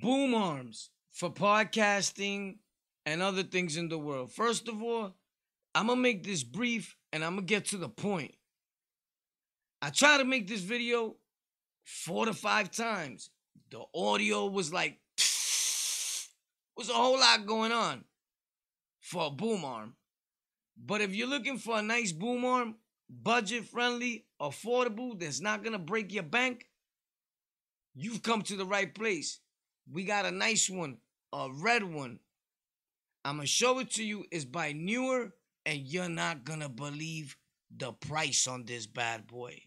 boom arms for podcasting and other things in the world. First of all, I'm going to make this brief and I'm going to get to the point. I tried to make this video 4 to 5 times. The audio was like, was a whole lot going on for a boom arm. But if you're looking for a nice boom arm, budget friendly, affordable, that's not going to break your bank, you've come to the right place. We got a nice one, a red one. I'm going to show it to you. It's by Neewer, and you're not going to believe the price on this bad boy.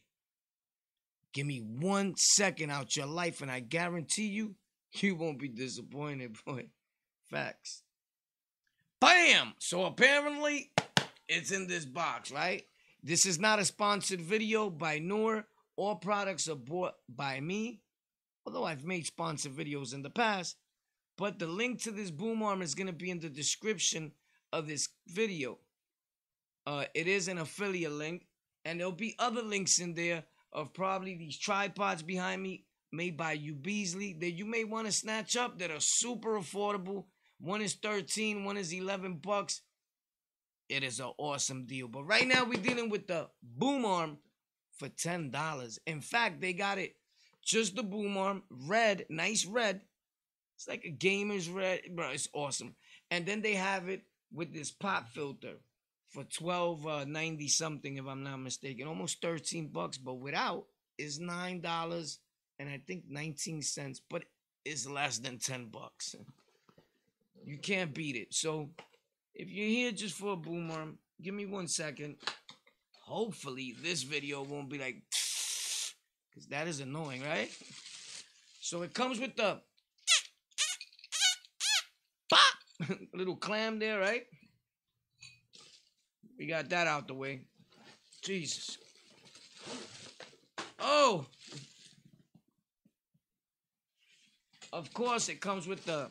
Give me 1 second out your life, and I guarantee you, you won't be disappointed, boy. Facts. Bam! So apparently, it's in this box, right? This is not a sponsored video by Neewer. All products are bought by me, although I've made sponsored videos in the past. But the link to this boom arm is going to be in the description of this video. It is an affiliate link, and there'll be other links in there of probably these tripods behind me made by Ubeasley that you may want to snatch up that are super affordable. One is 13, one is 11 bucks. It is an awesome deal. But right now we're dealing with the boom arm for $10. In fact, they got it, just the boom arm, red, nice red. It's like a gamer's red, bro, it's awesome. And then they have it with this pop filter for $12.90 something, if I'm not mistaken. Almost 13 bucks, but without is $9 and I think 19 cents, but it's less than 10 bucks. You can't beat it. So if you're here just for a boom arm, give me 1 second. Hopefully this video won't be like, because that is annoying, right? So it comes with the pop, little clam there, right? We got that out the way. Jesus. Oh! Of course, it comes with the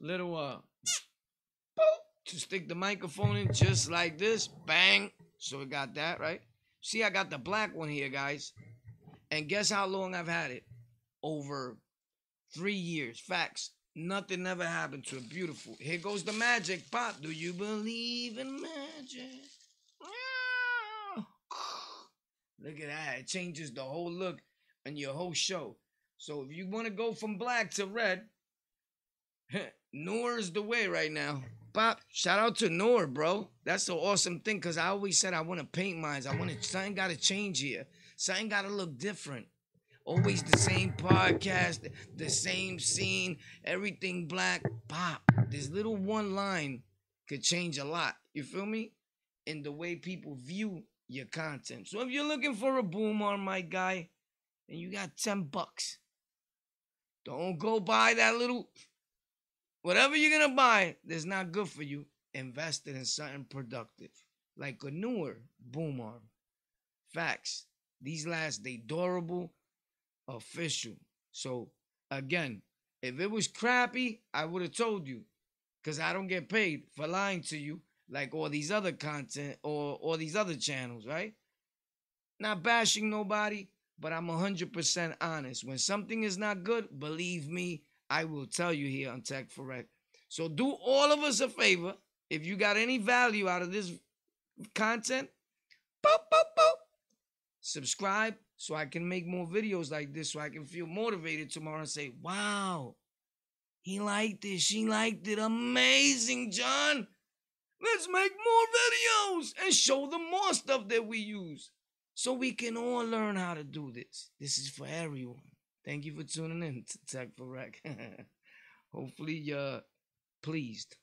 little, boop, to stick the microphone in just like this. Bang! So we got that, right? See, I got the black one here, guys. And guess how long I've had it? Over 3 years. Facts. Nothing never happened to it. Beautiful. Here goes the magic pop. Do you believe in magic? Look at that. It changes the whole look and your whole show. So if you want to go from black to red, Neewer is the way right now. Pop, shout out to Neewer, bro. That's an awesome thing because I always said I want to paint mines. I want to, something got to change here. Something got to look different. Always the same podcast, the same scene, everything black. Pop, this little one line could change a lot. You feel me? In the way people view your content. So if you're looking for a boom arm, my guy, and you got 10 bucks, don't go buy that little, whatever you're going to buy that's not good for you, invest it in something productive, like a Neewer boom arm. Facts. These last, they durable. Official. So again, if it was crappy, I would have told you, because I don't get paid for lying to you like all these other content or all these other channels, right? Not bashing nobody, but I'm 100% honest. When something is not good, believe me, I will tell you here on Tek 4 Rek. So do all of us a favor. If you got any value out of this content, boop, boop, boop, subscribe, so I can make more videos like this, so I can feel motivated tomorrow and say, wow, he liked it, she liked it, amazing, John. Let's make more videos and show them more stuff that we use so we can all learn how to do this. This is for everyone. Thank you for tuning in to Tek 4 Rek. Hopefully you're pleased.